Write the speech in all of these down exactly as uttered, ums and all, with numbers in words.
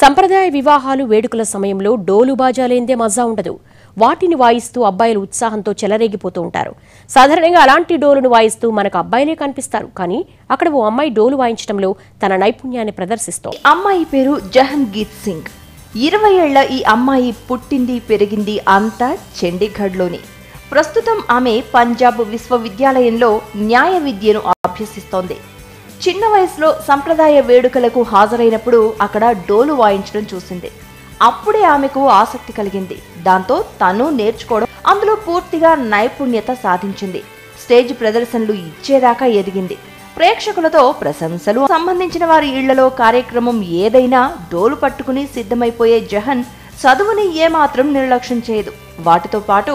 సంప్రదాయ వివాహాలు వేడుకల సమయంలో డోలు బాజాలేందే మజా ఉండదు. వాటిని వాయిస్తూ అబ్బాయిలు ఉత్సాహంతో చెలరేగిపోతూ ఉంటారు. సాధారణంగా అలాంటి డోలును వాయిస్తూ మనకు అబ్బాయిలే కనిపిస్తారు. కానీ అక్కడ ఓ అమ్మాయి డోలు వాయించడంలో తన నైపుణ్యాన్ని ప్రదర్శిస్తోంది. అమ్మాయి పేరు జహన్ గీత్ సింగ్. ఇరవై ఏళ్ల ఈ అమ్మాయి పుట్టింది పెరిగింది అంతా చండీగఢ్లోని. ప్రస్తుతం ఆమె పంజాబ్ విశ్వవిద్యాలయంలో న్యాయ విద్యను అభ్యసిస్తోంది. చిన్న వయసులో సంప్రదాయ వేడుకలకు హాజరైనప్పుడు అక్కడ డోలు వాయించడం చూసింది. అప్పుడే ఆమెకు ఆసక్తి కలిగింది. దాంతో తను నేర్చుకోవడం, అందులో పూర్తిగా నైపుణ్యత సాధించింది. స్టేజ్ ప్రదర్శనలు ఇచ్చేదాకా ఎదిగింది. ప్రేక్షకులతో ప్రశంసలు. సంబంధించిన వారి ఇళ్లలో కార్యక్రమం ఏదైనా డోలు పట్టుకుని సిద్ధమైపోయే జహన్ చదువుని ఏమాత్రం నిర్లక్ష్యం చేయదు. వాటితో పాటు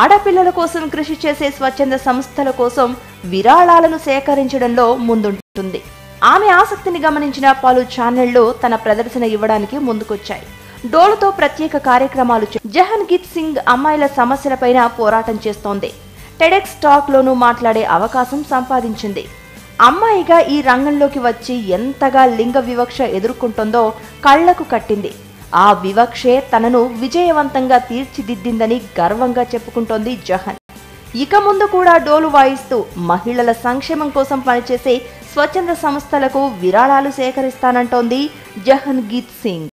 ఆడపిల్లల కోసం కృషి చేసే స్వచ్ఛంద సంస్థల కోసం విరాళాలను సేకరించడంలో ముందుంటుంది. ఆమె ఆసక్తిని గమనించిన పలు ఛానళ్లు తన ప్రదర్శన ఇవ్వడానికి ముందుకొచ్చాయి. డోలుతో ప్రత్యేక కార్యక్రమాలు జహన్ గీత్ సింగ్ అమ్మాయిల సమస్యలపైన పోరాటం చేస్తోంది. టెడెక్స్ టాక్లోనూ మాట్లాడే అవకాశం సంపాదించింది. అమ్మాయిగా ఈ రంగంలోకి వచ్చి ఎంతగా లింగ వివక్ష ఎదుర్కొంటుందో కళ్లకు కట్టింది. ఆ వివక్షే తనను విజయవంతంగా తీర్చిదిద్దిందని గర్వంగా చెప్పుకుంటోంది జహన్. ఇక ముందు కూడా డోలు వాయిస్తూ మహిళల సంక్షేమం కోసం పనిచేసే స్వచ్ఛంద సంస్థలకు విరాళాలు సేకరిస్తానంటోంది జహన్ గీత్ సింగ్.